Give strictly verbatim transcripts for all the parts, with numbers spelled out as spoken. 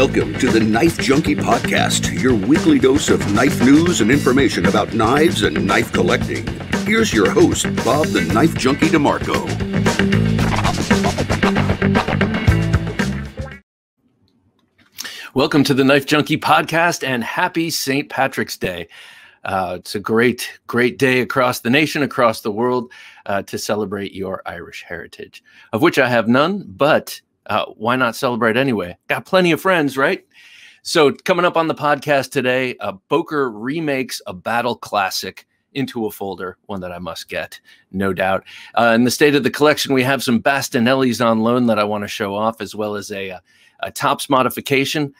Welcome to the Knife Junkie Podcast, your weekly dose of knife news and information about knives and knife collecting. Here's your host, Bob the Knife Junkie DeMarco. Welcome to the Knife Junkie Podcast and happy Saint Patrick's Day. Uh, it's a great, great day across the nation, across the world, uh, to celebrate your Irish heritage, of which I have none, but uh, why not celebrate anyway? Got plenty of friends, right? So coming up on the podcast today, uh, Boker remakes a battle classic into a folder, one that I must get, no doubt. Uh, in the state of the collection, we have some Bastinellis on loan that I want to show off, as well as a, a, a TOPS modification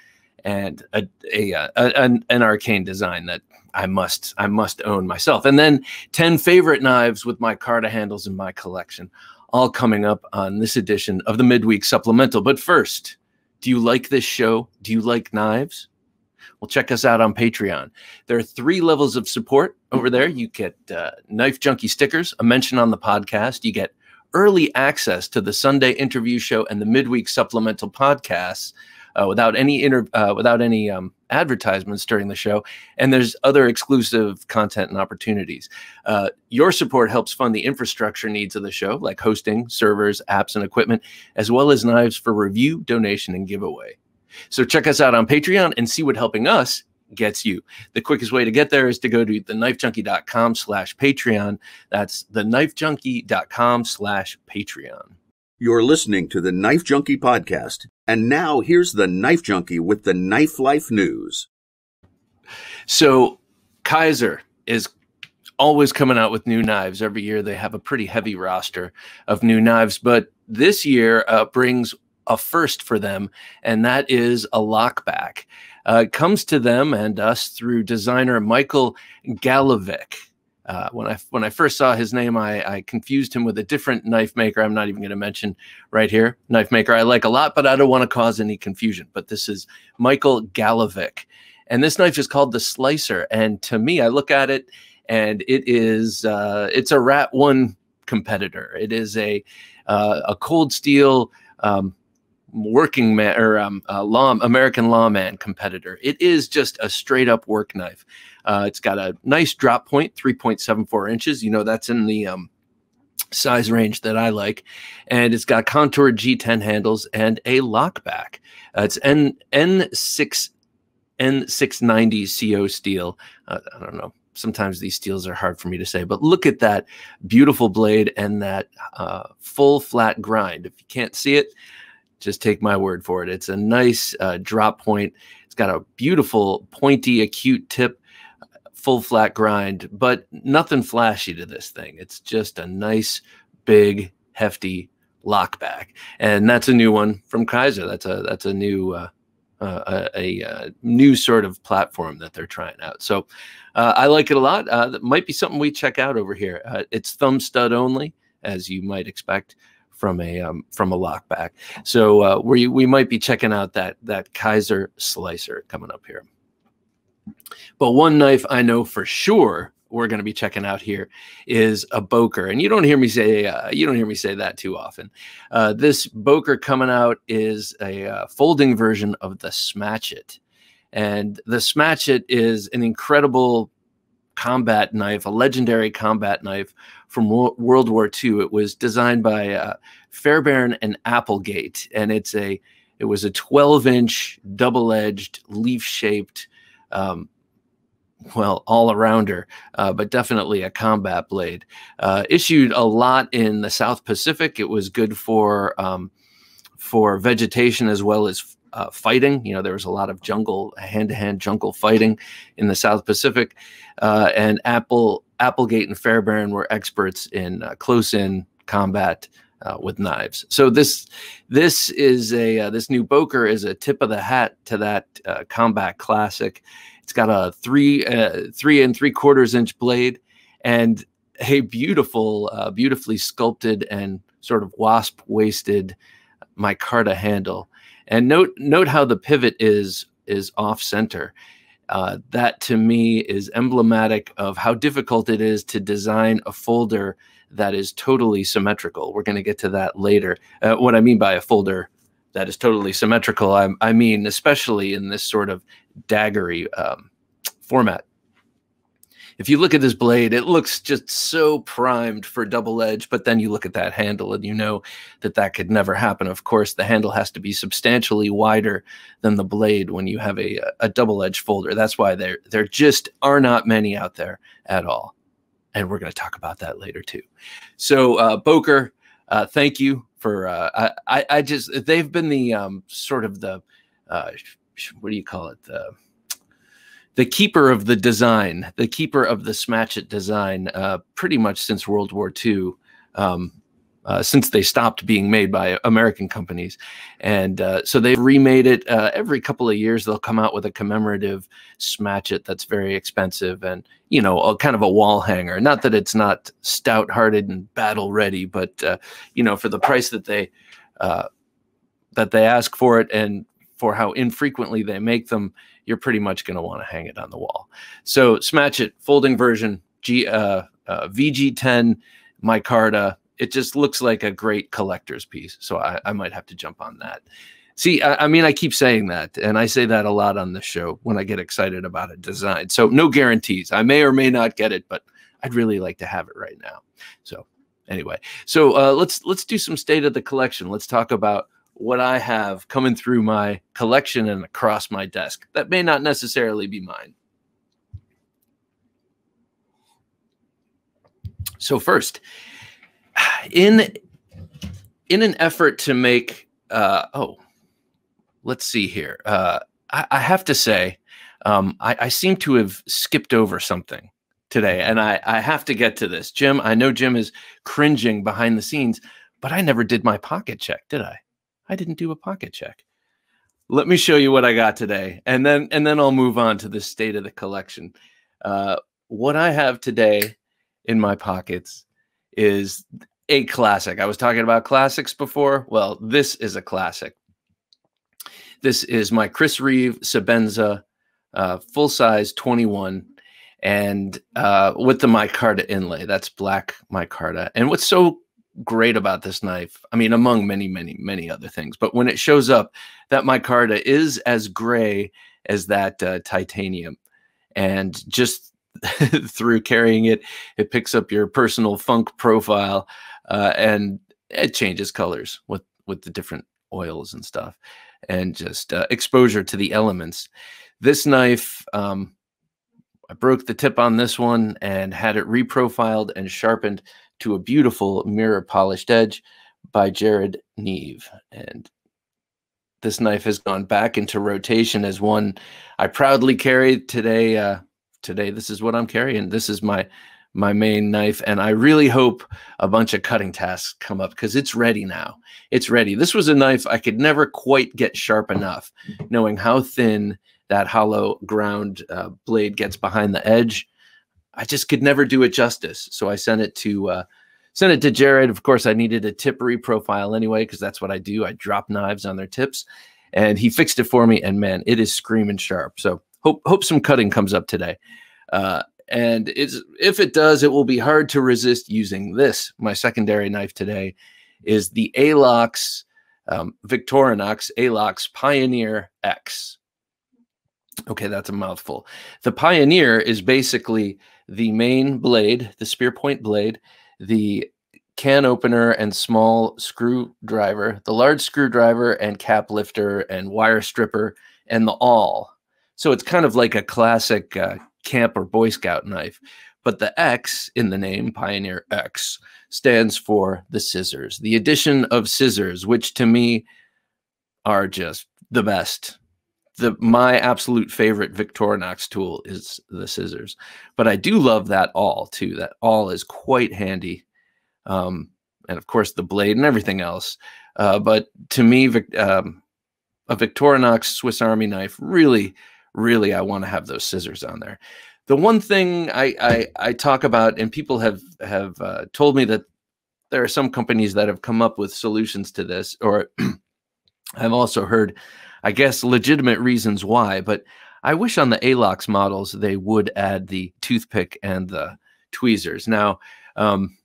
and a, a, a, an, an arcane design that I must, I must own myself. And then ten favorite knives with my Carta handles in my collection, all coming up on this edition of the Midweek Supplemental. But first, do you like this show? Do you like knives? Well, check us out on Patreon. There are three levels of support over there. You get uh, Knife Junkie stickers, a mention on the podcast. You get early access to the Sunday interview show and the Midweek Supplemental podcasts, Uh, without any inter uh, without any um, advertisements during the show, and there's other exclusive content and opportunities. Uh, your support helps fund the infrastructure needs of the show, like hosting, servers, apps, and equipment, as well as knives for review, donation, and giveaway. So check us out on Patreon and see what helping us gets you. The quickest way to get there is to go to the knife junkie dot com slash Patreon. That's the knife junkie dot com slash Patreon. You're listening to the Knife Junkie Podcast. And now here's the Knife Junkie with the Knife Life News. So Kizer is always coming out with new knives. Every year they have a pretty heavy roster of new knives. But this year uh, brings a first for them, and that is a lockback. Uh, it comes to them and us through designer Michael Galovic. Uh, when I when I first saw his name, I, I confused him with a different knife maker. I'm not even going to mention right here. Knife maker I like a lot, but I don't want to cause any confusion. But this is Michael Galovic, and this knife is called the Slicer. And to me, I look at it, and it is uh, it's a Rat One competitor. It is a uh, a cold steel um, working man or um, a law American lawman competitor. It is just a straight up work knife. Uh, it's got a nice drop point, three point seven four inches. You know, that's in the um, size range that I like. And it's got contoured G ten handles and a lockback. Uh, it's N, N6, N six ninety C O steel. Uh, I don't know. Sometimes these steels are hard for me to say, but look at that beautiful blade and that uh, full flat grind. If you can't see it, just take my word for it. It's a nice uh, drop point. It's got a beautiful, pointy, acute tip. Full flat grind, but nothing flashy to this thing. It's just a nice, big, hefty lockback, and that's a new one from Kizer. That's a that's a new uh, uh, a, a new sort of platform that they're trying out. So uh, I like it a lot. Uh, that might be something we check out over here. Uh, it's thumb stud only, as you might expect from a um, from a lockback. So uh, we we might be checking out that that Kizer Slicer coming up here. But one knife I know for sure we're going to be checking out here is a Boker, and you don't hear me say uh, you don't hear me say that too often. Uh, this Boker coming out is a uh, folding version of the Smatchet, and the Smatchet is an incredible combat knife, a legendary combat knife from World War Two. It was designed by uh, Fairbairn and Applegate, and it's a it was a twelve inch double-edged leaf-shaped. Um, well, all-arounder, uh, but definitely a combat blade. Uh, issued a lot in the South Pacific. It was good for um, for vegetation as well as uh, fighting. You know, there was a lot of jungle, hand-to-hand jungle fighting in the South Pacific. Uh, and Apple, Applegate and Fairbairn were experts in uh, close-in combat uh, with knives. So this this is a uh, this new Boker is a tip of the hat to that uh, combat classic. It's got a three uh, three and three quarters inch blade and a beautiful, uh, beautifully sculpted and sort of wasp waisted micarta handle. And note note how the pivot is is off center. Uh, that to me is emblematic of how difficult it is to design a folder that is totally symmetrical. We're going to get to that later. Uh, what I mean by a folder that is totally symmetrical. I, I mean, especially in this sort of daggery um, format. If you look at this blade, it looks just so primed for double edge, but then you look at that handle and you know that that could never happen. Of course, the handle has to be substantially wider than the blade when you have a, a double edge folder. That's why there, there just are not many out there at all. And we're going to talk about that later too. So uh, Boker, uh, thank you for, uh, I, I just, they've been the um, sort of the, uh, what do you call it? The, the keeper of the design, the keeper of the Smatchet design, uh, pretty much since World War Two, um, uh, since they stopped being made by American companies. And uh, so they've remade it uh, every couple of years. They'll come out with a commemorative Smatchet that's very expensive and, you know, a, kind of a wall hanger. Not that it's not stout-hearted and battle-ready, but, uh, you know, for the price that they, uh, that they ask for it and for how infrequently they make them, you're pretty much going to want to hang it on the wall. So Smatchet, folding version, G, uh, uh, V G ten, micarta. It just looks like a great collector's piece. So I, I might have to jump on that. See, I, I mean, I keep saying that, and I say that a lot on the show when I get excited about a design. So no guarantees. I may or may not get it, but I'd really like to have it right now. So anyway, so uh, let's let's do some state of the collection. Let's talk about what I have coming through my collection and across my desk that may not necessarily be mine. So first, in in an effort to make uh, oh, let's see here. Uh, I, I have to say, um, I, I seem to have skipped over something today, and I, I have to get to this. Jim, I know Jim is cringing behind the scenes, but I never did my pocket check, did I? I didn't do a pocket check. Let me show you what I got today, and then and then I'll move on to the state of the collection. Uh, what I have today in my pockets is a classic. I was talking about classics before. Well, this is a classic. This is my Chris Reeve Sebenza uh, full-size twenty-one, and uh, with the micarta inlay. That's black micarta. And what's so great about this knife, I mean, among many, many, many other things, but when it shows up, that micarta is as gray as that uh, titanium, and just through carrying it, it picks up your personal funk profile, uh, and it changes colors with with the different oils and stuff, and just uh, exposure to the elements. This knife, um, I broke the tip on this one and had it reprofiled and sharpened to a beautiful mirror polished edge by Jared Neve. And this knife has gone back into rotation as one I proudly carry today. Uh, today, this is what I'm carrying. This is my, my main knife. And I really hope a bunch of cutting tasks come up, because it's ready now. It's ready. This was a knife I could never quite get sharp enough, knowing how thin that hollow ground uh, blade gets behind the edge. I just could never do it justice. So I sent it to uh, sent it to Jared. Of course, I needed a tip reprofile anyway, because that's what I do. I drop knives on their tips, and he fixed it for me. And man, it is screaming sharp. So hope hope some cutting comes up today. Uh, and it's, if it does, it will be hard to resist using this. My secondary knife today is the Alox um, Victorinox Alox Pioneer X. Okay, that's a mouthful. The Pioneer is basically the main blade, the spear point blade, the can opener and small screwdriver, the large screwdriver and cap lifter and wire stripper, and the awl. So it's kind of like a classic uh, camp or Boy Scout knife. But the X in the name, Pioneer X, stands for the scissors, the addition of scissors, which to me are just the best. The, my absolute favorite Victorinox tool is the scissors, but I do love that awl too. That awl is quite handy. Um, and of course the blade and everything else. Uh, but to me, Vic, um, a Victorinox Swiss Army knife, really, really, I want to have those scissors on there. The one thing I, I, I talk about, and people have, have uh, told me that there are some companies that have come up with solutions to this, or I've also heard, I guess, legitimate reasons why, but I wish on the Alox models they would add the toothpick and the tweezers. Now, um,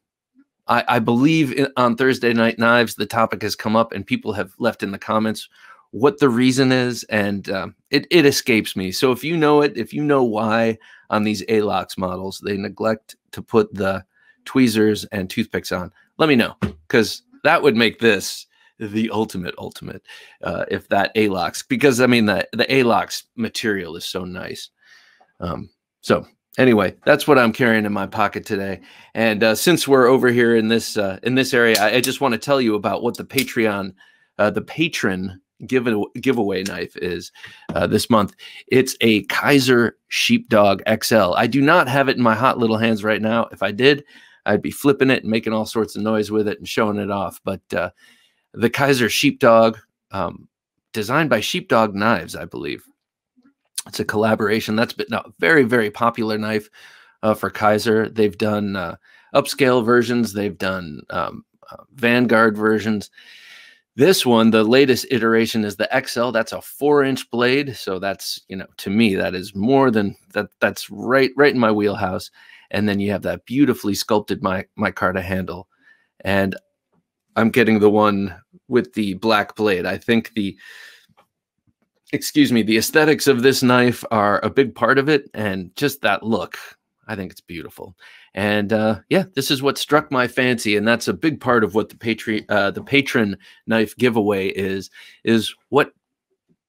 I, I believe in, on Thursday Night Knives, the topic has come up and people have left in the comments what the reason is, and um, it, it escapes me. So if you know it, if you know why on these Alox models they neglect to put the tweezers and toothpicks on, let me know, because that would make this the ultimate ultimate uh, if that Alox, because, I mean, the, the Alox material is so nice. Um, so anyway, that's what I'm carrying in my pocket today. And uh, since we're over here in this, uh, in this area, I, I just want to tell you about what the Patreon, uh, the patron Give a, giveaway knife is uh, this month. It's a Kizer Sheepdog X L. I do not have it in my hot little hands right now. If I did, I'd be flipping it and making all sorts of noise with it and showing it off. But uh, the Kizer Sheepdog, um, designed by Sheepdog Knives, I believe. It's a collaboration. That's been a very, very popular knife uh, for Kizer. They've done uh, upscale versions. They've done um, uh, Vanguard versions. This one, the latest iteration, is the X L. That's a four-inch blade, so that's, you know, to me, that is more than that. That's right, right in my wheelhouse. And then you have that beautifully sculpted my micarta handle, and I'm getting the one with the black blade. I think the, excuse me, the aesthetics of this knife are a big part of it, and just that look. I think it's beautiful. And uh, yeah, this is what struck my fancy. And that's a big part of what the, patri uh, the patron knife giveaway is, is what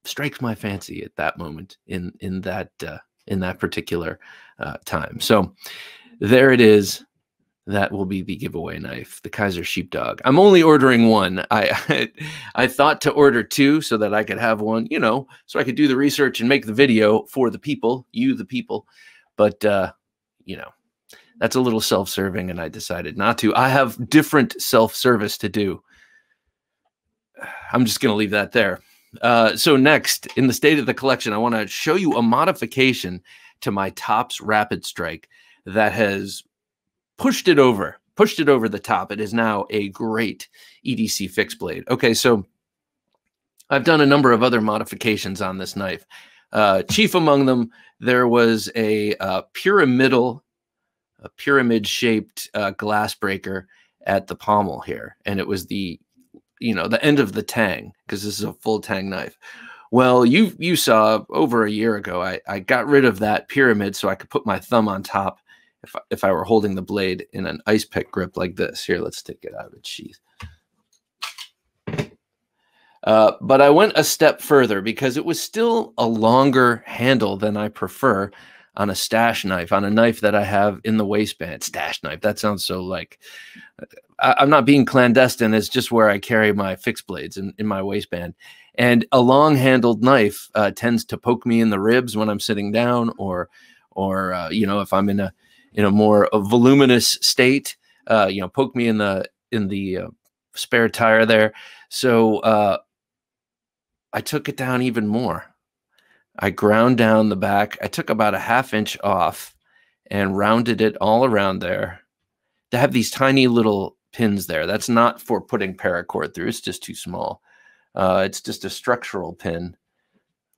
strikes my fancy at that moment in, in, that, uh, in that particular uh, time. So there it is. That will be the giveaway knife, the Kizer Sheepdog. I'm only ordering one. I, I I thought to order two so that I could have one, you know, so I could do the research and make the video for the people, you, the people. But uh, you know, that's a little self-serving, and I decided not to. I have different self-service to do. I'm just going to leave that there. Uh, so next, in the state of the collection, I want to show you a modification to my TOPS Rapid Strike that has pushed it over, pushed it over the top. It is now a great E D C fixed blade. Okay, so I've done a number of other modifications on this knife. Uh, chief among them, there was a uh, pyramidal, a pyramid-shaped uh, glass breaker at the pommel here, and it was the, you know, the end of the tang, because this is a full tang knife. Well, you you saw over a year ago, I I got rid of that pyramid so I could put my thumb on top if if I were holding the blade in an ice pick grip like this. Here, let's take it out of its sheath. Uh, but I went a step further because it was still a longer handle than I prefer on a stash knife, on a knife that I have in the waistband. Stash knife, that sounds so like, I, I'm not being clandestine. It's just where I carry my fixed blades in, in my waistband. And a long-handled knife uh, tends to poke me in the ribs when I'm sitting down, or, or uh, you know, if I'm in a in a more a voluminous state, uh, you know, poke me in the in the uh, spare tire there. So. Uh, I took it down even more. I ground down the back. I took about a half inch off and rounded it all around there to have these tiny little pins there. That's not for putting paracord through. It's just too small. Uh, it's just a structural pin.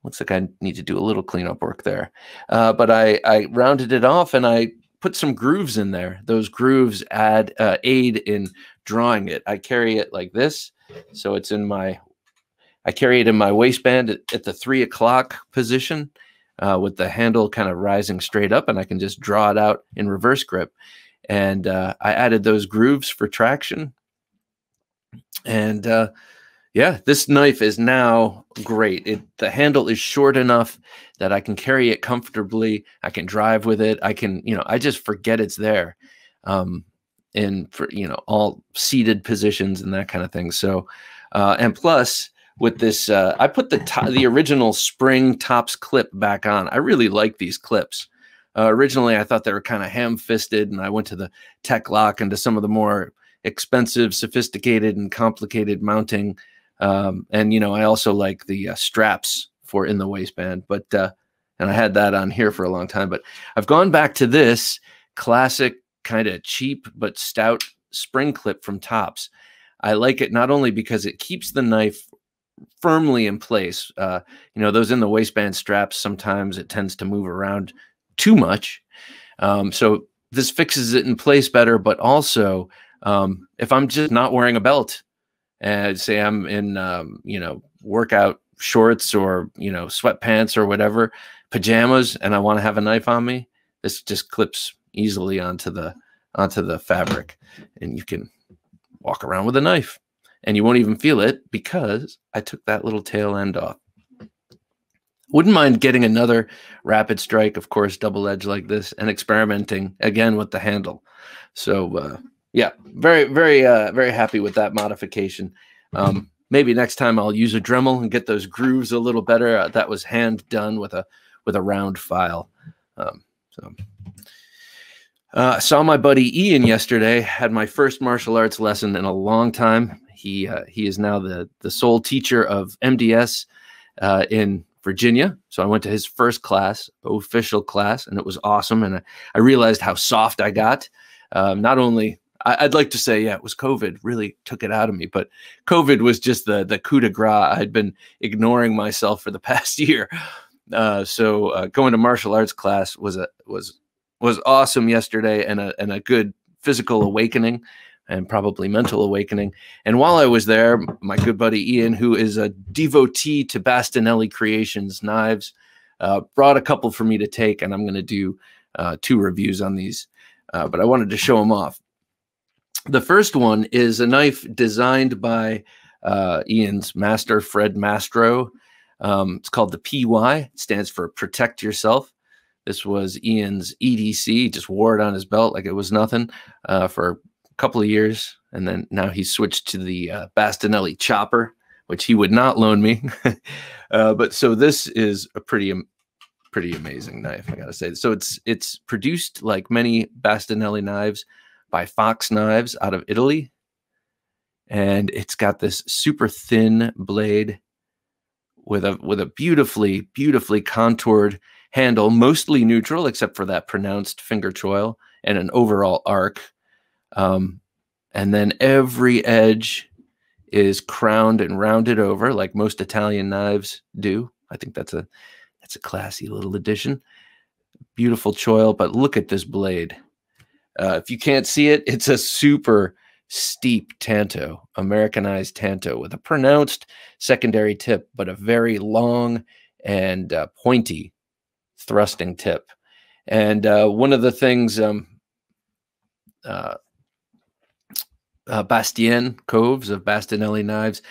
Looks like I need to do a little cleanup work there. Uh, but I, I rounded it off and I put some grooves in there. Those grooves add uh, aid in drawing it. I carry it like this. So it's in my... I carry it in my waistband at the three o'clock position uh, with the handle kind of rising straight up, and I can just draw it out in reverse grip. And uh, I added those grooves for traction. And uh, yeah, this knife is now great. It, the handle is short enough that I can carry it comfortably. I can drive with it. I can, you know, I just forget it's there um, in, for, you know, all seated positions and that kind of thing. So, uh, and plus... with this, uh, I put the top, the original spring TOPS clip back on. I really like these clips. Uh, originally, I thought they were kind of ham-fisted, and I went to the Tech Lock and to some of the more expensive, sophisticated, and complicated mounting. Um, and, you know, I also like the uh, straps for in the waistband. But uh, and I had that on here for a long time. But I've gone back to this classic, kind of cheap but stout spring clip from TOPS. I like it not only because it keeps the knife firmly in place. Uh, you know, those in the waistband straps, sometimes it tends to move around too much. Um, so this fixes it in place better, but also Um, if I'm just not wearing a belt and say I'm in, um, you know, workout shorts or, you know, sweatpants or whatever, pajamas, and I want to have a knife on me, this just clips easily onto the, onto the fabric, and you can walk around with a knife and you won't even feel it because I took that little tail end off. Wouldn't mind getting another Rapid Strike, of course, double edge like this, and experimenting again with the handle. So, uh, yeah, very, very, uh, very happy with that modification. Um, maybe next time I'll use a Dremel and get those grooves a little better. Uh, that was hand done with a with a round file. Um, so, uh, saw my buddy Ian yesterday. Had my first martial arts lesson in a long time. He uh, he is now the the sole teacher of M D S uh, in Virginia. So I went to his first class, official class, and it was awesome. And I, I realized how soft I got. Um, not only, I, I'd like to say, yeah, it was COVID really took it out of me, but COVID was just the, the coup de grace. I'd been ignoring myself for the past year. Uh, so uh, going to martial arts class was a, was, was awesome yesterday, and a, and a good physical awakening, and probably mental awakening. And while I was there, my good buddy Ian, who is a devotee to Bastinelli Creations knives, uh, brought a couple for me to take, and I'm going to do uh, two reviews on these, uh, but I wanted to show them off. The first one is a knife designed by uh, Ian's master, Fred Mastro. Um, it's called the P Y. It stands for Protect Yourself. This was Ian's E D C. He just wore it on his belt like it was nothing uh, for couple of years, and then now he's switched to the uh, Bastinelli chopper, which he would not loan me. uh, but so this is a pretty, pretty amazing knife, I gotta say. So it's it's produced, like many Bastinelli knives, by Fox Knives out of Italy, and it's got this super thin blade with a with a beautifully beautifully contoured handle, mostly neutral except for that pronounced finger choil and an overall arc. Um, and then every edge is crowned and rounded over like most Italian knives do. I think that's a, that's a classy little addition. Beautiful choil, but look at this blade. Uh, if you can't see it, it's a super steep tanto, Americanized tanto, with a pronounced secondary tip, but a very long and uh, pointy thrusting tip. And, uh, one of the things, um, uh, Uh, Bastien Coves of Bastinelli Knives.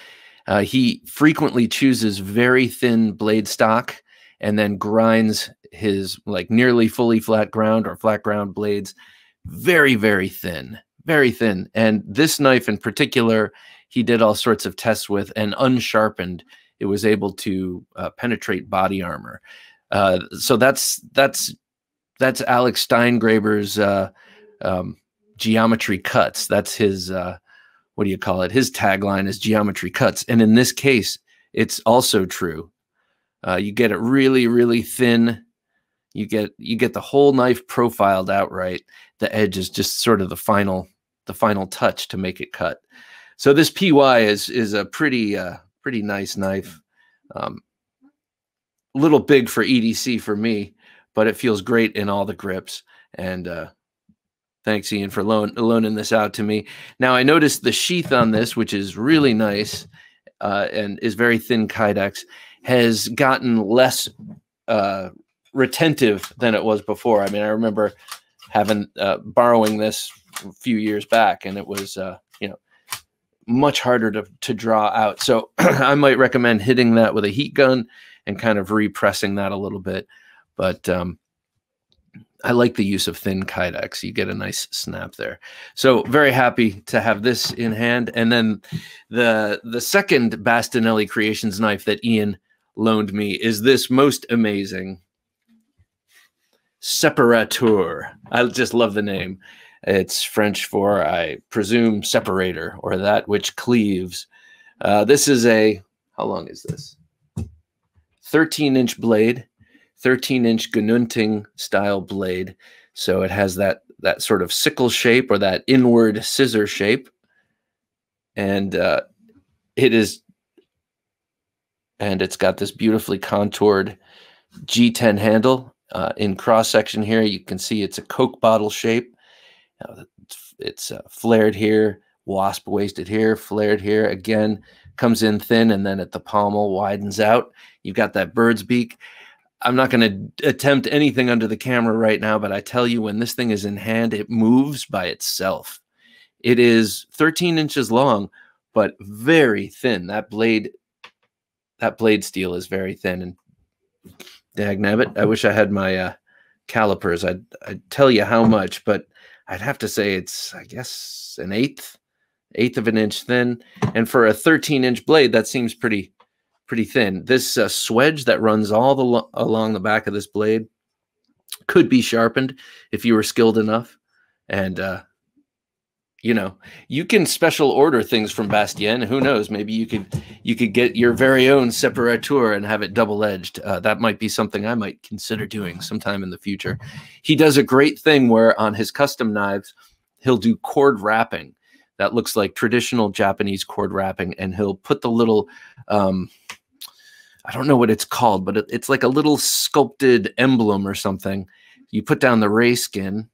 Uh, he frequently chooses very thin blade stock and then grinds his like nearly fully flat ground or flat ground blades very, very thin, very thin. And this knife in particular, he did all sorts of tests with, and unsharpened, it was able to uh, penetrate body armor. Uh, so that's, that's, that's Alex Steingraber's uh, um, geometry cuts. That's his, uh, what do you call it? His tagline is geometry cuts. And in this case, it's also true. Uh, you get it really, really thin. You get, you get the whole knife profiled outright. The edge is just sort of the final, the final touch to make it cut. So this P Y is, is a pretty, uh, pretty nice knife. Um, a little big for E D C for me, but it feels great in all the grips. And, uh, thanks, Ian, for loan, loaning this out to me. Now, I noticed the sheath on this, which is really nice uh, and is very thin Kydex, has gotten less uh, retentive than it was before. I mean, I remember having uh, borrowing this a few years back, and it was uh, you know, much harder to, to draw out. So I might recommend hitting that with a heat gun and kind of repressing that a little bit. But um, I like the use of thin Kydex. You get a nice snap there. So very happy to have this in hand. And then the, the second Bastinelli Creations knife that Ian loaned me is this most amazing Separateur. I just love the name. It's French for, I presume, separator, or that which cleaves. Uh, this is a, how long is this? thirteen inch blade. thirteen inch Gnunting style blade. So it has that, that sort of sickle shape or that inward scissor shape. And uh, it is, and it's got this beautifully contoured G ten handle uh, in cross section here. You can see it's a Coke bottle shape. Uh, it's it's uh, flared here, wasp waisted here, flared here. Again, comes in thin, and then at the pommel widens out. You've got that bird's beak. I'm not going to attempt anything under the camera right now, but I tell you, when this thing is in hand, it moves by itself. It is thirteen inches long, but very thin. That blade, that blade steel is very thin. And dag nabbit, I wish I had my uh, calipers. I'd, I'd tell you how much, but I'd have to say it's, I guess, an eighth, eighth of an inch thin. And for a thirteen inch blade, that seems pretty pretty thin. This uh, swedge that runs all the along the back of this blade could be sharpened if you were skilled enough. And, uh, you know, you can special order things from Bastien. Who knows? Maybe you could, you could get your very own Separateur and have it double-edged. Uh, that might be something I might consider doing sometime in the future. He does a great thing where on his custom knives, he'll do cord wrapping. That looks like traditional Japanese cord wrapping, and he'll put the little, um, I don't know what it's called, but it, it's like a little sculpted emblem or something. You put down the ray skin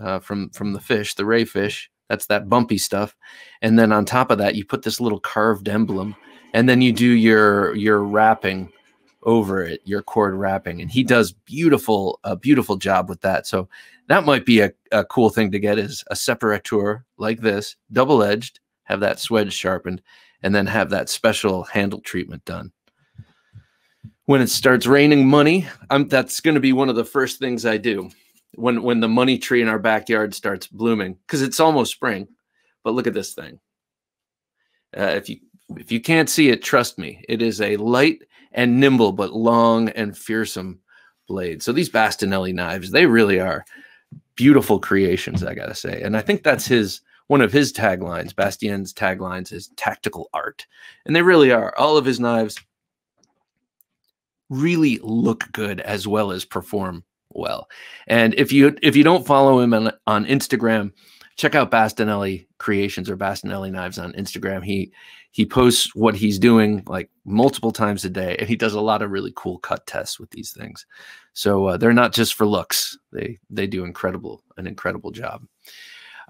uh, from, from the fish, the ray fish. That's that bumpy stuff. And then on top of that, you put this little carved emblem, and then you do your, your wrapping over it, your cord wrapping. And he does beautiful, a beautiful job with that. So that might be a, a cool thing to get, is a Separateur like this, double-edged, have that swedge sharpened, and then have that special handle treatment done. When it starts raining money, I'm, that's going to be one of the first things I do when, when the money tree in our backyard starts blooming, because it's almost spring. But look at this thing. Uh, if you, if you can't see it, trust me, it is a light and nimble but long and fearsome blade. So these Bastinelli knives, they really are beautiful creations, I gotta say. And I think that's his, one of his taglines. Bastien's taglines is tactical art. And they really are. All of his knives really look good as well as perform well. And if you if you don't follow him on, on Instagram, check out Bastinelli Creations or Bastinelli Knives on Instagram. He he posts what he's doing like multiple times a day, and he does a lot of really cool cut tests with these things. So uh, they're not just for looks. They they do incredible an incredible job.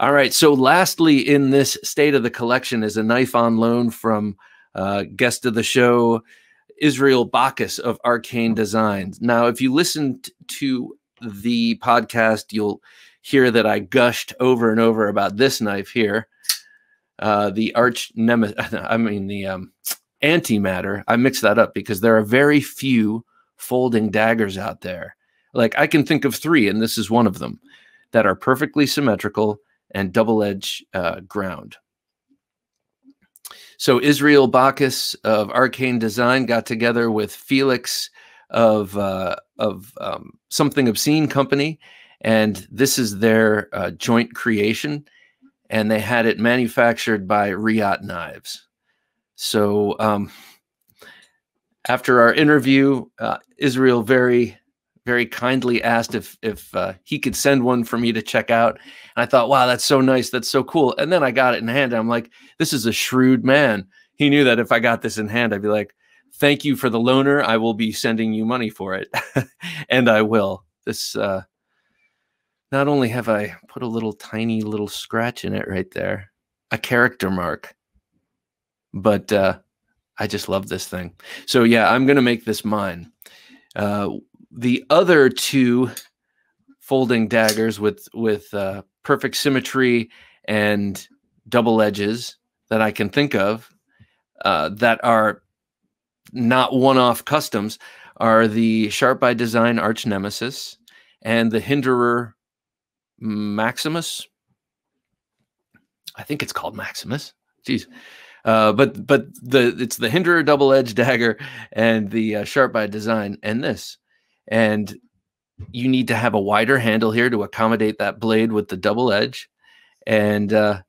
All right. So lastly, in this state of the collection is a knife on loan from uh, guest of the show, Israel Bacchus of Arcane Designs. Now, if you listened to the podcast, you'll hear that I gushed over and over about this knife here, uh, the Arch Nemesis, I mean the um, Antimatter. I mixed that up because there are very few folding daggers out there. Like, I can think of three, and this is one of them, that are perfectly symmetrical and double-edge uh, ground. So Israel Bacchus of Arcane Design got together with Felix of uh, of um, Something Obscene Company, and this is their uh, joint creation, and they had it manufactured by Riot Knives. So um, after our interview, uh, Israel very, very kindly asked if if uh, he could send one for me to check out. And I thought, wow, that's so nice. That's so cool. And then I got it in hand. And I'm like, this is a shrewd man. He knew that if I got this in hand, I'd be like, thank you for the loaner. I will be sending you money for it. And I will. This, uh, not only have I put a little tiny little scratch in it right there, a character mark, but uh, I just love this thing. So yeah, I'm going to make this mine. Uh, the other two folding daggers with, with uh, perfect symmetry and double edges that I can think of uh, that are not one-off customs are the Sharp by Design Arch Nemesis and the Hinderer Maximus. I think it's called Maximus. Jeez. Uh, but but the it's the Hinderer double-edged dagger and the uh, Sharp by Design and this. And you need to have a wider handle here to accommodate that blade with the double edge. And uh,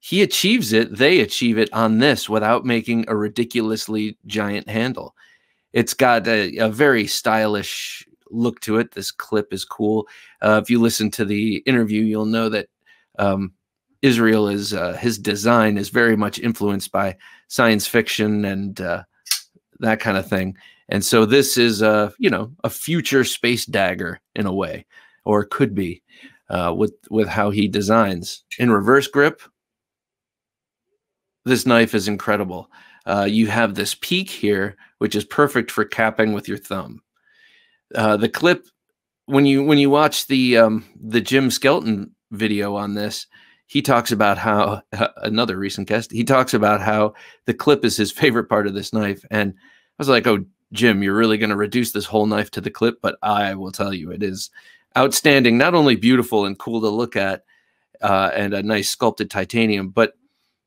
he achieves it. They achieve it on this without making a ridiculously giant handle. It's got a, a very stylish look to it. This clip is cool. Uh, if you listen to the interview, you'll know that um, Israel is uh, his design is very much influenced by science fiction and uh, that kind of thing. And so this is a, you know, a future space dagger in a way, or could be. uh, with, with how he designs. In reverse grip, this knife is incredible. Uh, you have this peak here, which is perfect for capping with your thumb. Uh, the clip, when you when you watch the um, the Jim Skelton video on this, he talks about how uh, another recent guest. He talks about how the clip is his favorite part of this knife, and I was like, "Oh, Jim, you're really going to reduce this whole knife to the clip?" But I will tell you, it is outstanding. Not only beautiful and cool to look at, uh, and a nice sculpted titanium, but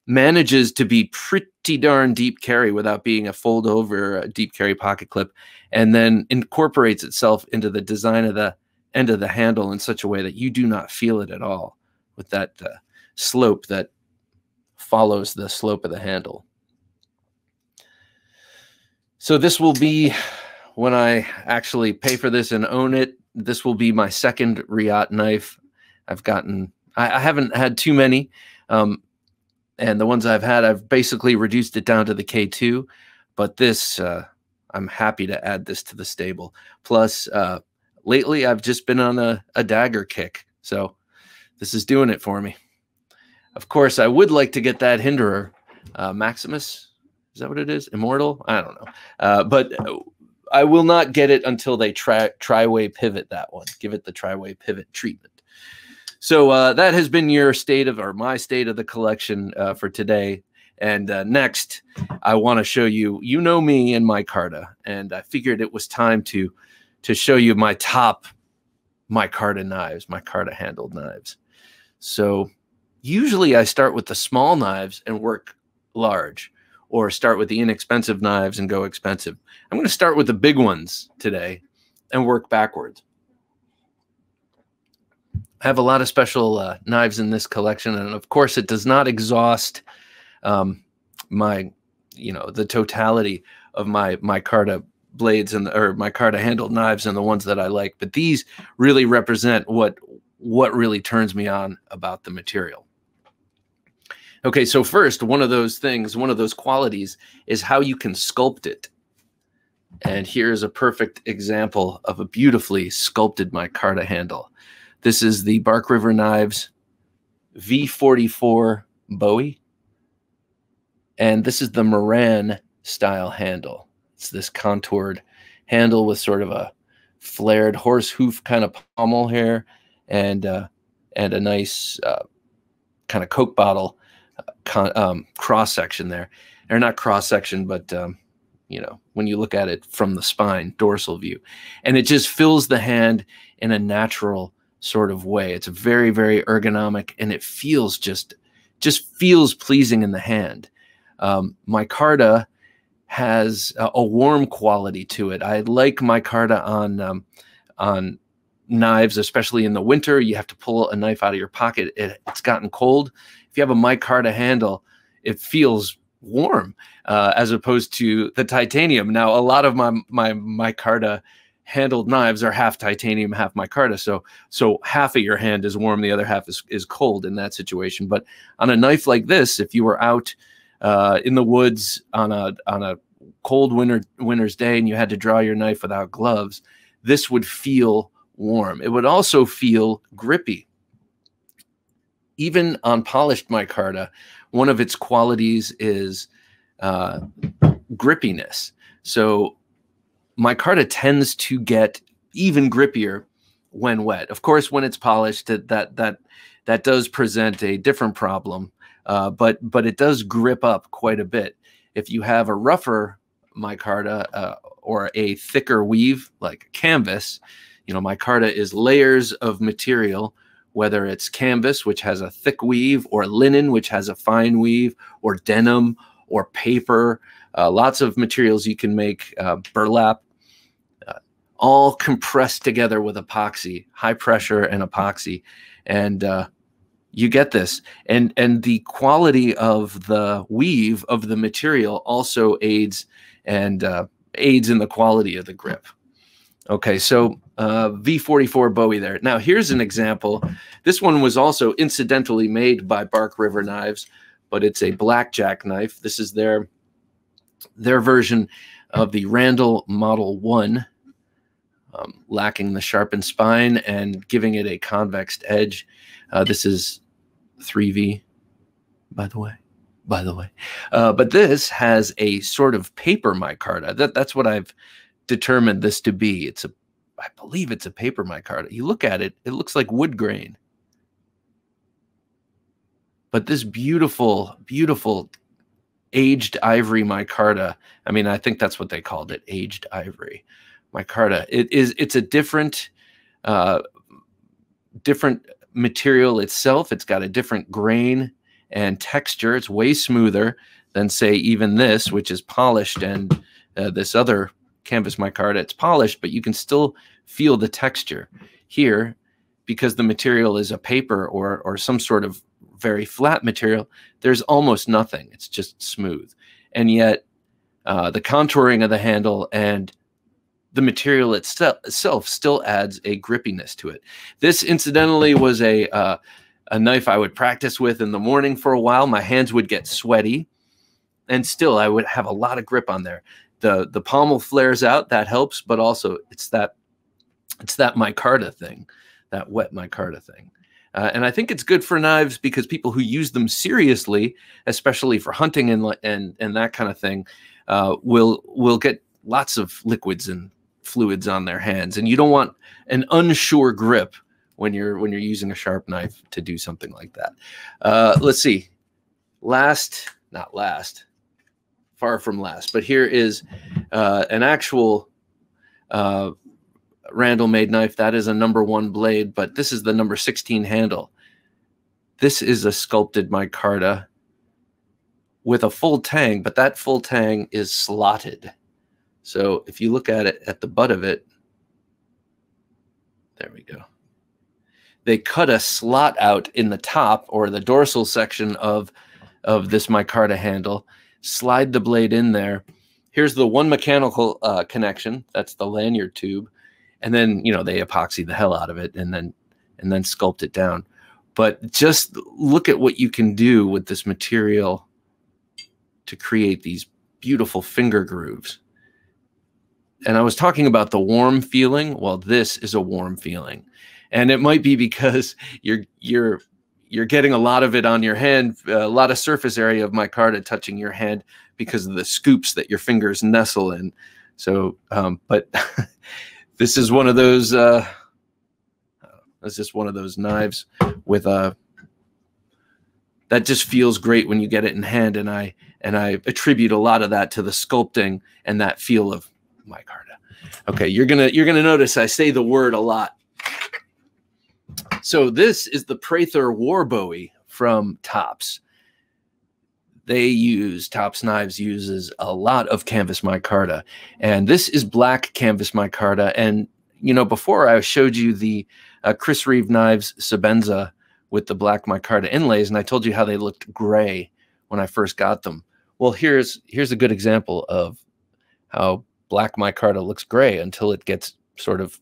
manages to be pretty darn deep carry without being a fold over a deep carry pocket clip, and then incorporates itself into the design of the end of the handle in such a way that you do not feel it at all with that uh, slope that follows the slope of the handle. So this will be, when I actually pay for this and own it, this will be my second Riot knife. I've gotten, I, I haven't had too many, um, and the ones I've had, I've basically reduced it down to the K two. But this, uh, I'm happy to add this to the stable. Plus, uh, lately, I've just been on a, a dagger kick. So this is doing it for me. Of course, I would like to get that Hinderer. Uh, Maximus, is that what it is? Immortal? I don't know. Uh, but I will not get it until they try triway pivot that one. Give it the triway pivot treatment. So uh, that has been your state of, or my state of the collection uh, for today. And uh, next, I want to show you, you know me and my micarta, and I figured it was time to to show you my top micarta knives, micarta handled knives. So usually I start with the small knives and work large, or start with the inexpensive knives and go expensive. I'm going to start with the big ones today and work backwards. I have a lot of special uh, knives in this collection, and of course it does not exhaust um, my, you know, the totality of my micarta blades and the, or micarta handled knives and the ones that I like, but these really represent what what really turns me on about the material. Okay, so first, one of those things, one of those qualities is how you can sculpt it. And here's a perfect example of a beautifully sculpted micarta handle. This is the Bark River Knives V forty-four Bowie. And this is the Moran style handle. It's this contoured handle with sort of a flared horse hoof kind of pommel here, and, uh, and a nice uh, kind of Coke bottle uh, con um, cross section there. Or not cross section, but um, you know, when you look at it from the spine, dorsal view. And it just fills the hand in a natural sort of way. It's very, very ergonomic, and it feels just, just feels pleasing in the hand. Um, micarta has a, a warm quality to it. I like micarta on, um, on knives, especially in the winter. You have to pull a knife out of your pocket. It, it's gotten cold. If you have a micarta handle, it feels warm, uh, as opposed to the titanium. Now, a lot of my, my micarta handled knives are half titanium, half micarta. So, so half of your hand is warm, the other half is, is cold in that situation. But on a knife like this, if you were out uh, in the woods on a on a cold winter winter's day and you had to draw your knife without gloves, this would feel warm. It would also feel grippy. Even on polished micarta, one of its qualities is uh, grippiness. So micarta tends to get even grippier when wet. Of course, when it's polished, that that that, that does present a different problem, uh, but but it does grip up quite a bit. If you have a rougher micarta uh, or a thicker weave like canvas, you know, micarta is layers of material, whether it's canvas, which has a thick weave, or linen, which has a fine weave, or denim, or paper. Uh, lots of materials you can make, uh, burlap, uh, all compressed together with epoxy, high pressure and epoxy, and uh, you get this. And and the quality of the weave of the material also aids and uh, aids in the quality of the grip. Okay, so uh, V forty-four Bowie there. Now here's an example. This one was also incidentally made by Bark River Knives, but it's a blackjack knife. This is their their version of the Randall Model one. um, lacking the sharpened spine and giving it a convex edge. Uh, this is three V, by the way. By the way, uh, but this has a sort of paper micarta. That, that's what I've determined this to be. It's a, I believe it's a paper micarta. You look at it, it looks like wood grain. But this beautiful, beautiful aged ivory micarta, I mean, I think that's what they called it, aged ivory micarta. It is, it's a different, uh, different material itself. It's got a different grain and texture. It's way smoother than, say, even this, which is polished, and uh, this other canvas micarta, it's polished, but you can still feel the texture here because the material is a paper or or some sort of very flat material. There's almost nothing. It's just smooth. And yet uh, the contouring of the handle and the material itself, itself still adds a grippiness to it. This, incidentally, was a... Uh, a knife I would practice with in the morning for a while. My hands would get sweaty, and still I would have a lot of grip on there. The the pommel flares out, that helps, but also it's that it's that micarta thing, that wet micarta thing. Uh, and I think it's good for knives because people who use them seriously, especially for hunting and and and that kind of thing, uh, will will get lots of liquids and fluids on their hands, and you don't want an unsure grip when you're when you're using a sharp knife to do something like that. Uh, let's see. Last, not last, far from last, but here is uh, an actual uh, Randall made knife. That is a number one blade, but this is the number sixteen handle. This is a sculpted micarta with a full tang, but that full tang is slotted. So if you look at it at the butt of it, there we go. They cut a slot out in the top or the dorsal section of, of this micarta handle, slide the blade in there. Here's the one mechanical uh, connection. That's the lanyard tube. And then, you know, they epoxy the hell out of it and then, and then sculpt it down. But just look at what you can do with this material to create these beautiful finger grooves. And I was talking about the warm feeling. Well, this is a warm feeling. And it might be because you're you're you're getting a lot of it on your hand, a lot of surface area of micarta touching your hand because of the scoops that your fingers nestle in. So, um, but this is one of those. Uh, it's just one of those knives with a that just feels great when you get it in hand, and I and I attribute a lot of that to the sculpting and that feel of micarta. Okay, you're gonna you're gonna notice I say the word a lot. So this is the Prather War Bowie from TOPS. They use, TOPS Knives uses a lot of canvas micarta. And this is black canvas micarta. And, you know, before I showed you the uh, Chris Reeve Knives Sebenza with the black micarta inlays, and I told you how they looked gray when I first got them. Well, here's, here's a good example of how black micarta looks gray until it gets sort of,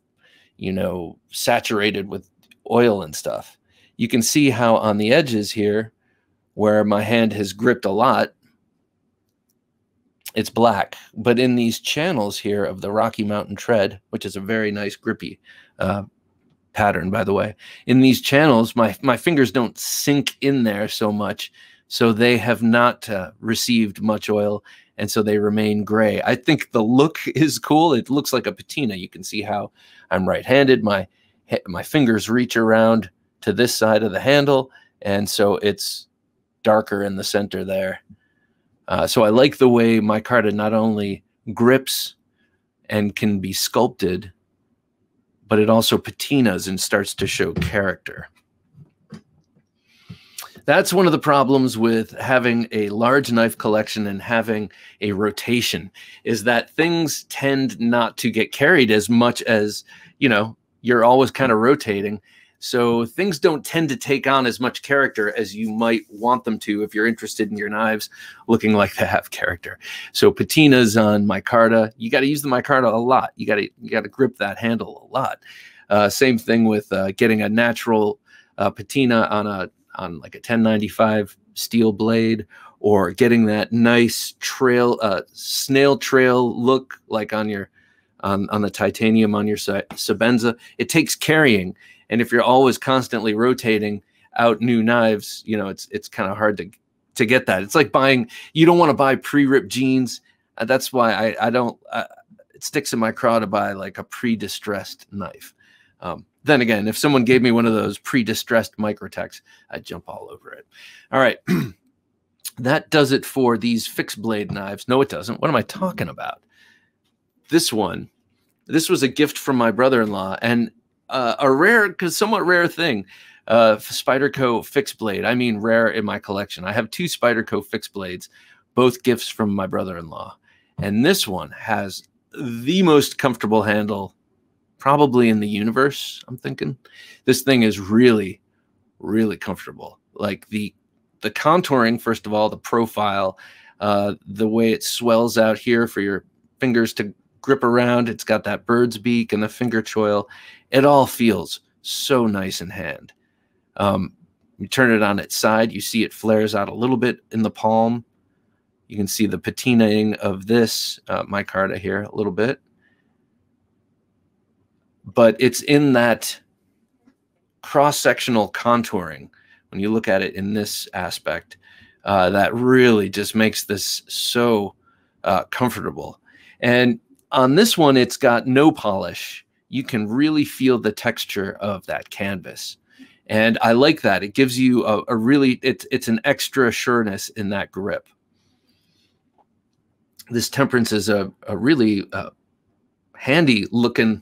you know, saturated with oil and stuff. You can see how on the edges here where my hand has gripped a lot, it's black, but in these channels here of the Rocky Mountain tread, which is a very nice grippy uh, pattern, by the way, in these channels my my fingers don't sink in there so much, so they have not uh, received much oil, and so they remain gray. I think the look is cool. It looks like a patina. You can see how I'm right-handed, my My fingers reach around to this side of the handle, and so it's darker in the center there. Uh, so I like the way micarta not only grips and can be sculpted, but it also patinas and starts to show character. That's one of the problems with having a large knife collection and having a rotation, is that things tend not to get carried as much as, you know, you're always kind of rotating. So things don't tend to take on as much character as you might want them to if you're interested in your knives looking like they have character. So patinas on micarta, you got to use the micarta a lot. You got to you got to grip that handle a lot. Uh, same thing with uh, getting a natural uh, patina on a on like a ten ninety-five steel blade, or getting that nice trail uh, snail trail look like on your on, on the titanium on your Sebenza. It takes carrying. And if you're always constantly rotating out new knives, you know, it's it's kind of hard to, to get that. It's like buying, you don't want to buy pre-ripped jeans. Uh, that's why I, I don't, uh, it sticks in my craw to buy like a pre-distressed knife. Um, then again, if someone gave me one of those pre-distressed Microtex, I'd jump all over it. All right. That does it for these fixed blade knives. No, it doesn't. What am I talking about? This one, this was a gift from my brother-in-law, and uh, a rare, because somewhat rare thing, uh, Spyderco fixed blade. I mean, rare in my collection. I have two Spyderco fixed blades, both gifts from my brother-in-law. And this one has the most comfortable handle probably in the universe, I'm thinking. This thing is really, really comfortable. Like the the contouring, first of all, the profile, uh, the way it swells out here for your fingers to grip around. It's got that bird's beak and the finger choil. It all feels so nice in hand. Um, you turn it on its side, you see it flares out a little bit in the palm. You can see the patinaing of this uh, micarta here a little bit. But it's in that cross-sectional contouring, when you look at it in this aspect, uh, that really just makes this so uh, comfortable. And on this one, it's got no polish. You can really feel the texture of that canvas. And I like that. It gives you a, a really, it's, it's an extra sureness in that grip. This temperance is a, a really uh, handy looking,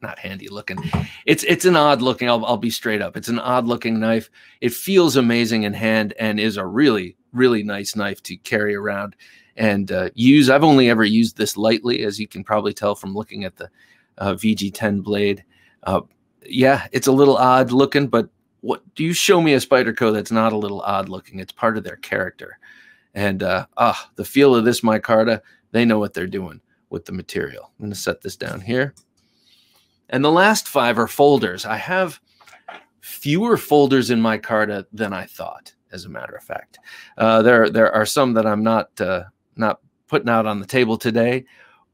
not handy looking. It's it's an odd looking, I'll, I'll be straight up. It's an odd looking knife. It feels amazing in hand and is a really, really nice knife to carry around and uh, use. I've only ever used this lightly, as you can probably tell from looking at the uh, V G ten blade. Uh, yeah, it's a little odd looking, but what do you show me a Spyderco that's not a little odd looking? It's part of their character. And uh, ah, the feel of this micarta, they know what they're doing with the material. I'm going to set this down here. And the last five are folders. I have fewer folders in micarta than I thought, as a matter of fact. Uh, there, there are some that I'm not, uh, not putting out on the table today.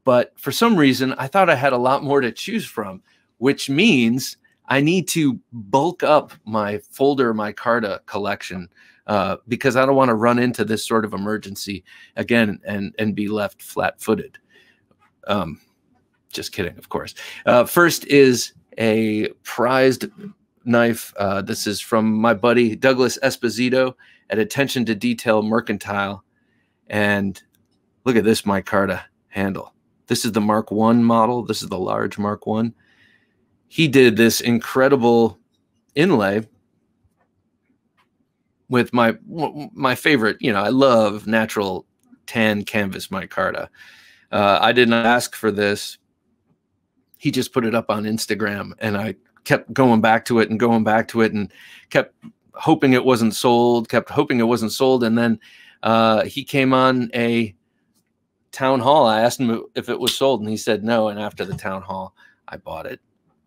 But for some reason, I thought I had a lot more to choose from, which means I need to bulk up my folder micarta collection uh, because I don't want to run into this sort of emergency again and, and be left flat-footed. Um, just kidding, of course. Uh, first is a prized knife. Uh, this is from my buddy Douglas Esposito at Attention to Detail Mercantile. And look at this micarta handle. This is the Mark one model. This is the large Mark one. He did this incredible inlay with my my favorite, you know, I love natural tan canvas micarta. Uh, I didn't ask for this. He just put it up on Instagram, and I kept going back to it and going back to it and kept hoping it wasn't sold, kept hoping it wasn't sold. And then uh, he came on a town hall. I asked him if it was sold, and he said no. And after the town hall, I bought it.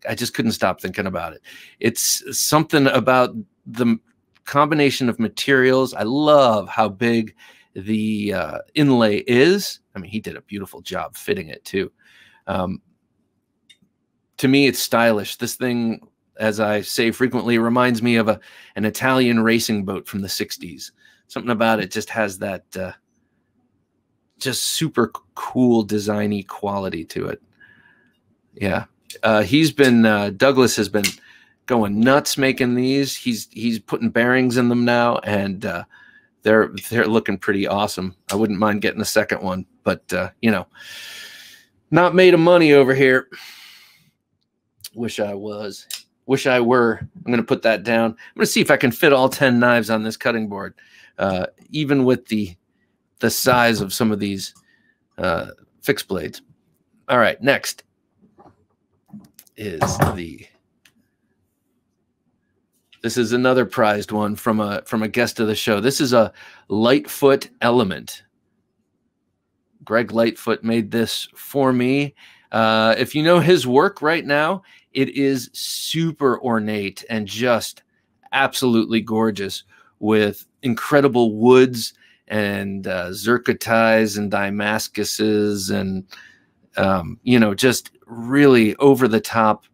I just couldn't stop thinking about it. It's something about the combination of materials. I love how big the uh, inlay is. I mean, he did a beautiful job fitting it too. Um, to me, it's stylish. This thing, as I say frequently, reminds me of a an Italian racing boat from the sixties. Something about it just has that uh, just super cool designy quality to it. Yeah. Uh, he's been, uh, Douglas has been going nuts making these. He's, he's putting bearings in them now, and, uh, they're, they're looking pretty awesome. I wouldn't mind getting a second one, but, uh, you know, not made of money over here. Wish I was, wish I were. I'm going to put that down. I'm going to see if I can fit all ten knives on this cutting board. Uh, even with the, the size of some of these, uh, fixed blades. All right. Next is the this is another prized one from a from a guest of the show. This is a Lightfoot Element. Greg Lightfoot made this for me. Uh, if you know his work right now, it is super ornate and just absolutely gorgeous, with incredible woods and uh, zerkatites and Damascuses and um, you know, just really over the top,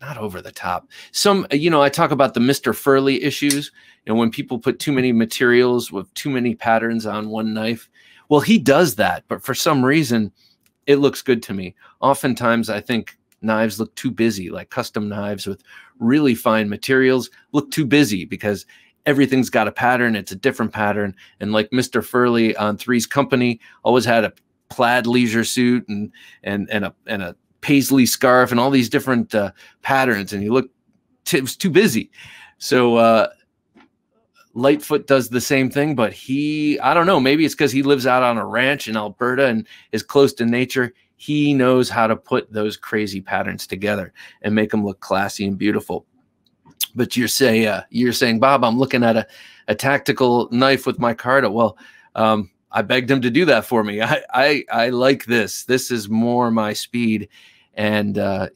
not over the top. Some, you know, I talk about the Mister Furley issues, you know, when people put too many materials with too many patterns on one knife. Well, he does that, but for some reason, it looks good to me. Oftentimes, I think knives look too busy, like custom knives with really fine materials look too busy because everything's got a pattern. It's a different pattern. And like Mister Furley on Three's Company always had a plaid leisure suit and and and a and a paisley scarf and all these different uh, patterns, and he looked, it was too busy. So uh, Lightfoot does the same thing, but he, I don't know, maybe it's because he lives out on a ranch in Alberta and is close to nature. He knows how to put those crazy patterns together and make them look classy and beautiful. But you're say uh, you're saying, Bob, I'm looking at a, a tactical knife with my Micarta. Well, um, I begged him to do that for me. I, I, I like this. This is more my speed. And uh,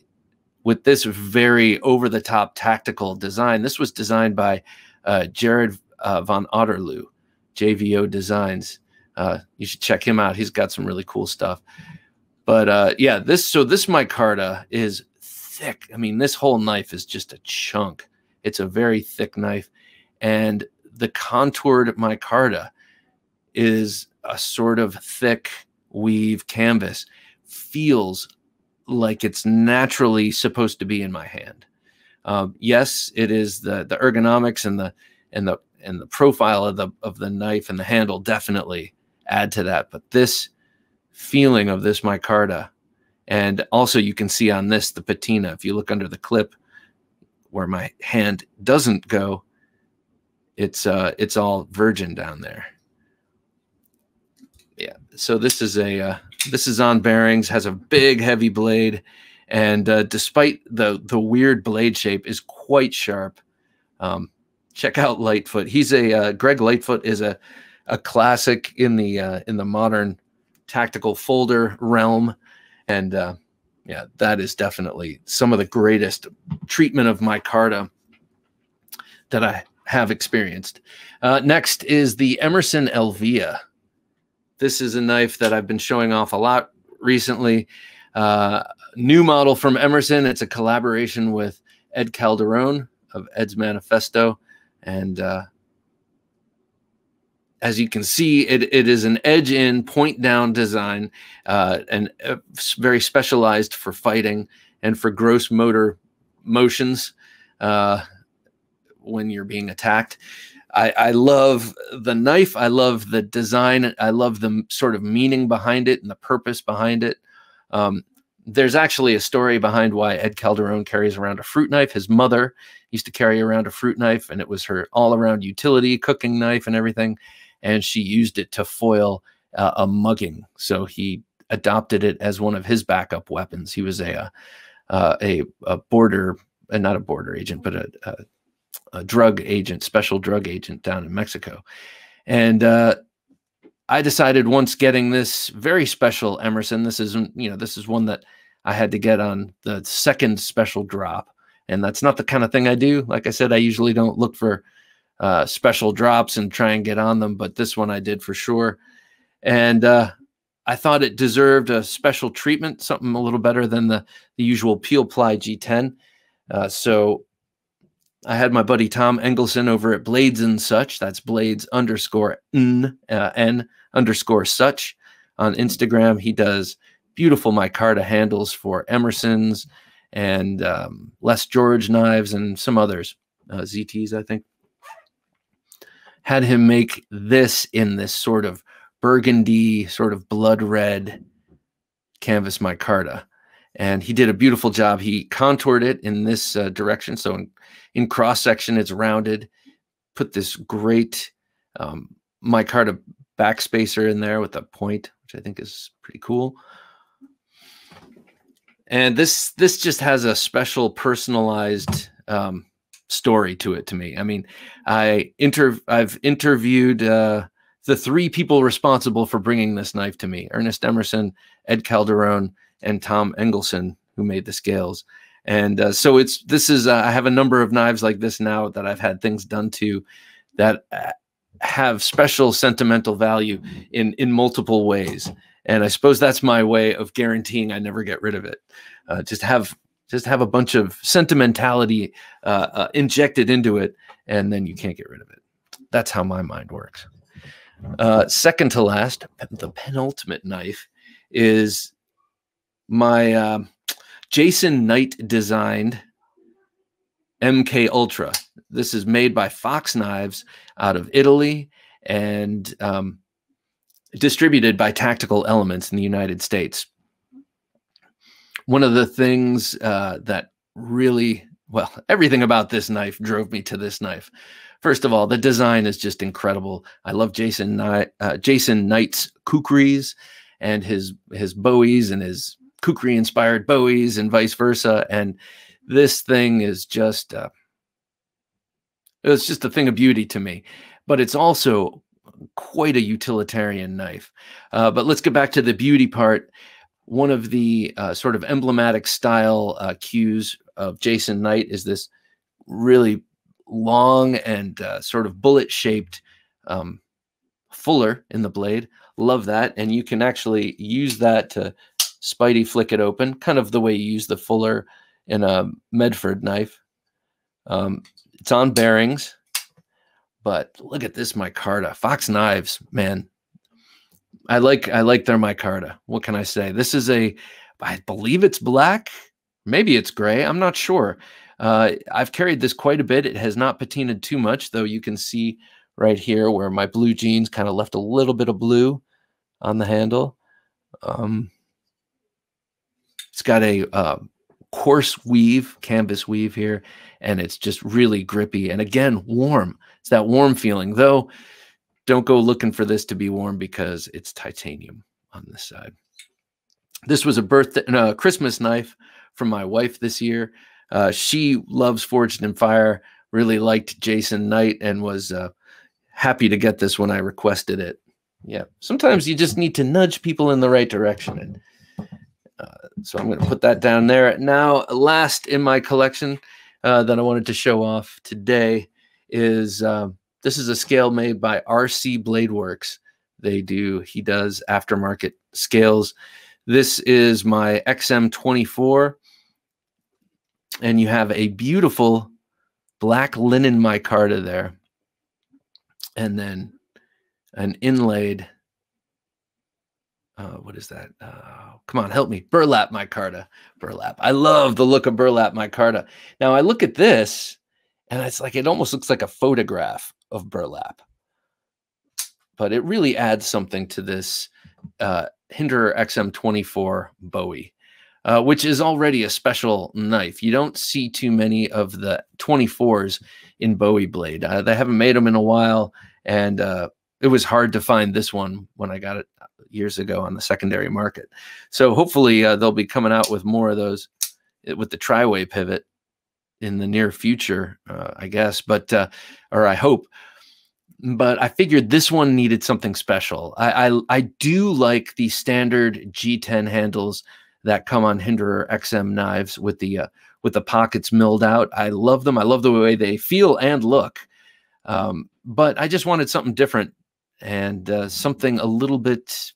with this very over-the-top tactical design, this was designed by uh, Jared uh, von Otterloo, J V O Designs. Uh, you should check him out. He's got some really cool stuff. But uh, yeah, this so this micarta is thick. I mean, this whole knife is just a chunk. It's a very thick knife. And the contoured micarta is a sort of thick weave canvas, feels like it's naturally supposed to be in my hand. Um, yes, it is the the ergonomics and the and the and the profile of the of the knife and the handle definitely add to that. But this feeling of this micarta, and also you can see on this the patina. If you look under the clip where my hand doesn't go, it's uh it's all virgin down there. Yeah, so this is a uh, this is on bearings, has a big heavy blade, and uh, despite the the weird blade shape, is quite sharp. Um, check out Lightfoot. He's a uh, Greg Lightfoot is a a classic in the uh, in the modern tactical folder realm, and uh, yeah, that is definitely some of the greatest treatment of micarta that I have experienced. Uh, next is the Emerson Elvia. This is a knife that I've been showing off a lot recently. Uh, new model from Emerson. It's a collaboration with Ed Calderon of Ed's Manifesto. And uh, as you can see, it, it is an edge-in, point-down design, uh, and uh, very specialized for fighting and for gross motor motions uh, when you're being attacked. I, I love the knife. I love the design. I love the sort of meaning behind it and the purpose behind it. Um, there's actually a story behind why Ed Calderon carries around a fruit knife. His mother used to carry around a fruit knife, and it was her all-around utility, cooking knife and everything, and she used it to foil uh, a mugging. So he adopted it as one of his backup weapons. He was a, uh, a, a border, uh, not a border agent, but a, a a drug agent, special drug agent down in Mexico. And uh, I decided once getting this very special Emerson, this isn't, you know, this is one that I had to get on the second special drop. And that's not the kind of thing I do. Like I said, I usually don't look for uh, special drops and try and get on them, but this one I did for sure. And uh, I thought it deserved a special treatment, something a little better than the, the usual peel ply G ten. Uh, so I had my buddy Tom Engelson over at Blades and Such. That's Blades underscore N, uh, N underscore Such on Instagram. He does beautiful micarta handles for Emersons and um, Les George knives and some others, uh, Z Ts, I think. Had him make this in this sort of burgundy, sort of blood red canvas micarta. And he did a beautiful job. He contoured it in this uh, direction. So in, in cross-section, it's rounded. Put this great um, micarta backspacer in there with a point, which I think is pretty cool. And this this just has a special personalized um, story to it to me. I mean, I interv I've interviewed uh, the three people responsible for bringing this knife to me: Ernest Emerson, Ed Calderon, and Tom Engelson, who made the scales. And uh, so it's, this is, uh, I have a number of knives like this now that I've had things done to that have special sentimental value in, in multiple ways. And I suppose that's my way of guaranteeing I never get rid of it. Uh, just have just have a bunch of sentimentality uh, uh, injected into it, and then you can't get rid of it. That's how my mind works. Uh, second to last, the penultimate knife is my uh, Jason Knight designed M K Ultra. This is made by Fox Knives out of Italy and um, distributed by Tactical Elements in the United States. One of the things uh, that really, well, everything about this knife drove me to this knife. First of all, the design is just incredible. I love Jason Knight, uh, Jason Knight's kukris and his his bowies and his kukri-inspired bowies and vice versa. And this thing is just, uh, it's just a thing of beauty to me. But it's also quite a utilitarian knife. Uh, but let's get back to the beauty part. One of the uh, sort of emblematic style uh, cues of Jason Knight is this really long and uh, sort of bullet-shaped um, fuller in the blade. Love that. And you can actually use that to Spidey flick it open, kind of the way you use the fuller in a Medford knife. Um, it's on bearings, but look at this micarta. Fox Knives, man. I like I like their micarta. What can I say? This is a, I believe it's black. Maybe it's gray. I'm not sure. Uh, I've carried this quite a bit. It has not patinaed too much, though you can see right here where my blue jeans kind of left a little bit of blue on the handle. Um, it's got a uh, coarse weave, canvas weave here, and it's just really grippy. And again, warm. It's that warm feeling, though. Don't go looking for this to be warm because it's titanium on this side. This was a birthday, no, a Christmas knife from my wife this year. Uh, she loves Forged in Fire, really liked Jason Knight, and was uh, happy to get this when I requested it. Yeah, sometimes you just need to nudge people in the right direction. And, uh, so I'm going to put that down there. Now, last in my collection uh, that I wanted to show off today is... Uh, This is a scale made by R C Blade Works. They do, he does aftermarket scales. This is my X M twenty-four. And you have a beautiful black linen micarta there. And then an inlaid, uh, what is that? Uh, come on, help me. Burlap micarta. Burlap. I love the look of burlap micarta. Now I look at this and it's like, it almost looks like a photograph of burlap, but it really adds something to this uh, Hinderer X M twenty-four Bowie, uh, which is already a special knife. You don't see too many of the twenty-fours in Bowie blade. Uh, they haven't made them in a while, and uh, it was hard to find this one when I got it years ago on the secondary market. So hopefully uh, they'll be coming out with more of those with the tri-way pivot in the near future, uh, I guess, but, uh, or I hope, but I figured this one needed something special. I, I, I do like the standard G ten handles that come on Hinderer X M knives with the, uh, with the pockets milled out. I love them. I love the way they feel and look. Um, but I just wanted something different and, uh, something a little bit,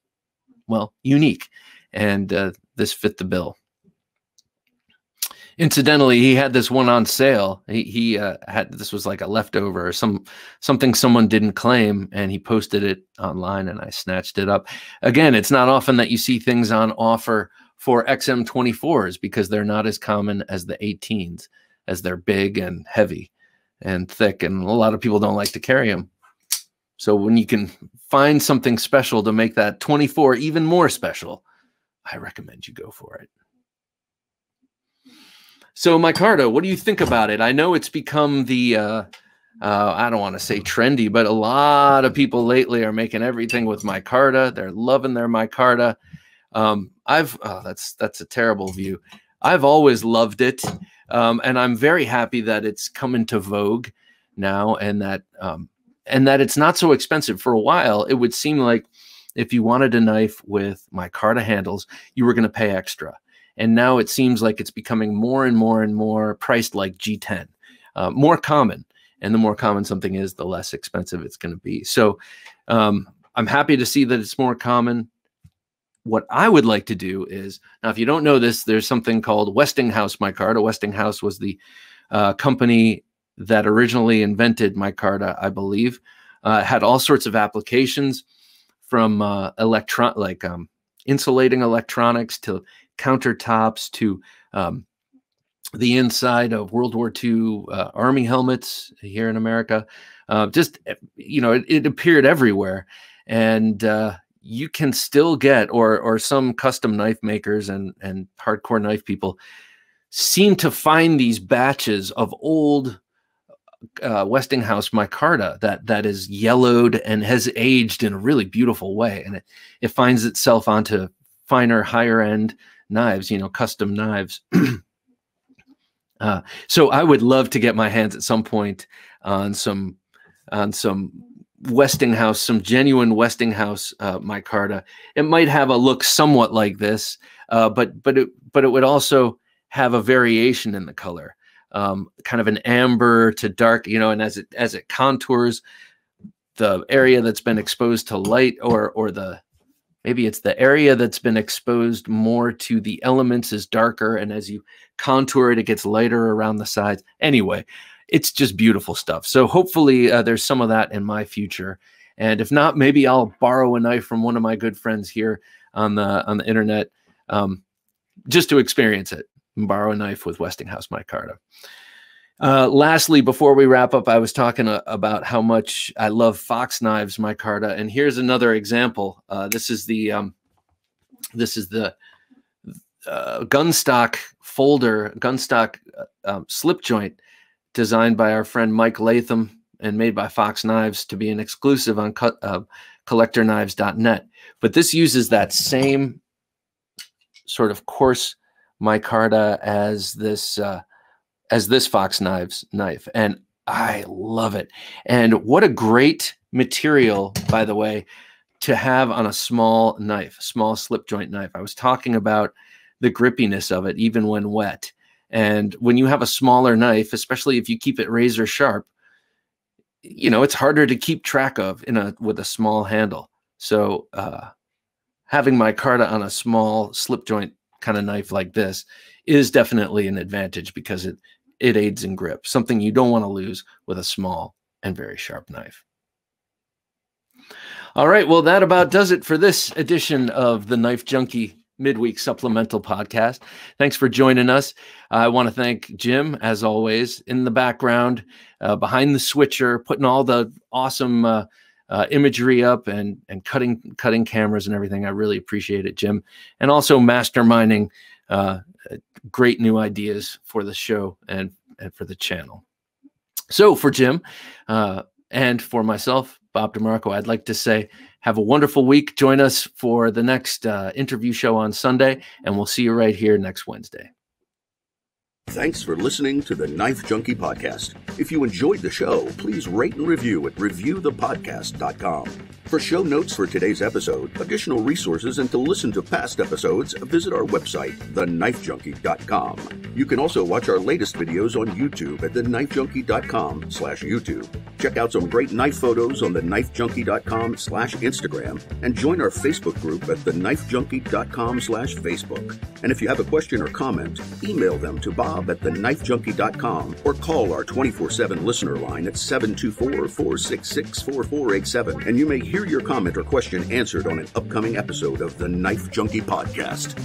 well, unique. And, uh, this fit the bill. Incidentally, he had this one on sale. He, he uh, had, this was like a leftover or some, something someone didn't claim, and he posted it online and I snatched it up. Again, it's not often that you see things on offer for X M twenty-fours because they're not as common as the eighteens, as they're big and heavy and thick, and a lot of people don't like to carry them. So when you can find something special to make that twenty-four even more special, I recommend you go for it. So micarta, what do you think about it? I know it's become the, uh, uh, I don't want to say trendy, but a lot of people lately are making everything with micarta. They're loving their micarta. Um, I've, oh, that's, that's a terrible view. I've always loved it. Um, and I'm very happy that it's come into vogue now, and that, um, and that it's not so expensive. For a while, it would seem like if you wanted a knife with micarta handles, you were going to pay extra. And now it seems like it's becoming more and more and more priced like G ten, uh, more common. And the more common something is, the less expensive it's going to be. So um, I'm happy to see that it's more common. what I would like to do is, now if you don't know this, there's something called Westinghouse micarta. Westinghouse was the uh, company that originally invented micarta, I believe. Uh, had all sorts of applications from uh, electron, like um, insulating electronics to countertops to um, the inside of World War Two uh, Army helmets here in America. Uh, just, you know, it, it appeared everywhere. And uh, you can still get, or or some custom knife makers and, and hardcore knife people seem to find these batches of old uh, Westinghouse micarta that, that is yellowed and has aged in a really beautiful way. And it, it finds itself onto finer, higher end knives, you know, custom knives. Uh, so I would love to get my hands at some point on some on some Westinghouse, some genuine Westinghouse uh, micarta. It might have a look somewhat like this, uh, but but it but it would also have a variation in the color, um, kind of an amber to dark, you know. And as it as it contours the area that's been exposed to light, or or the maybe it's the area that's been exposed more to the elements is darker, and as you contour it, it gets lighter around the sides. Anyway, it's just beautiful stuff. So hopefully uh, there's some of that in my future. And if not, maybe I'll borrow a knife from one of my good friends here on the on the internet um, just to experience it and borrow a knife with Westinghouse micarta. Uh, lastly, before we wrap up, I was talking uh, about how much I love Fox Knives micarta, and here's another example. Uh, this is the um, this is the uh, gunstock folder, gunstock uh, um, slip joint designed by our friend Mike Latham and made by Fox Knives to be an exclusive on co uh, collector knives dot net. But this uses that same sort of coarse micarta as this. Uh, as this Fox Knives knife, and I love it. And what a great material, by the way, to have on a small knife, small slip joint knife. I was talking about the grippiness of it, even when wet. And when you have a smaller knife, especially if you keep it razor sharp, you know, it's harder to keep track of in a, with a small handle. So uh, having micarta on a small slip joint kind of knife like this is definitely an advantage, because it it aids in grip, something you don't want to lose with a small and very sharp knife. All right, well, that about does it for this edition of the Knife Junkie Midweek Supplemental Podcast. Thanks for joining us. I want to thank Jim, as always, in the background, uh, behind the switcher, putting all the awesome uh, uh, imagery up and and cutting, cutting cameras and everything. I really appreciate it, Jim. And also masterminding Uh, great new ideas for the show and, and for the channel. So for Jim uh, and for myself, Bob DeMarco, I'd like to say have a wonderful week. Join us for the next uh, interview show on Sunday, and we'll see you right here next Wednesday. Thanks for listening to the Knife Junkie Podcast. If you enjoyed the show, please rate and review at review the podcast dot com. For show notes for today's episode, additional resources, and to listen to past episodes, visit our website, the knife junkie dot com. You can also watch our latest videos on YouTube at the knife junkie dot com slash YouTube. Check out some great knife photos on the knife junkie dot com slash Instagram, and join our Facebook group at the knife junkie dot com slash Facebook. And if you have a question or comment, email them to Bob at the knife junkie dot com or call our twenty-four seven listener line at seven two four, four six six, four four eight seven, and you may hear your comment or question answered on an upcoming episode of the Knife Junkie Podcast.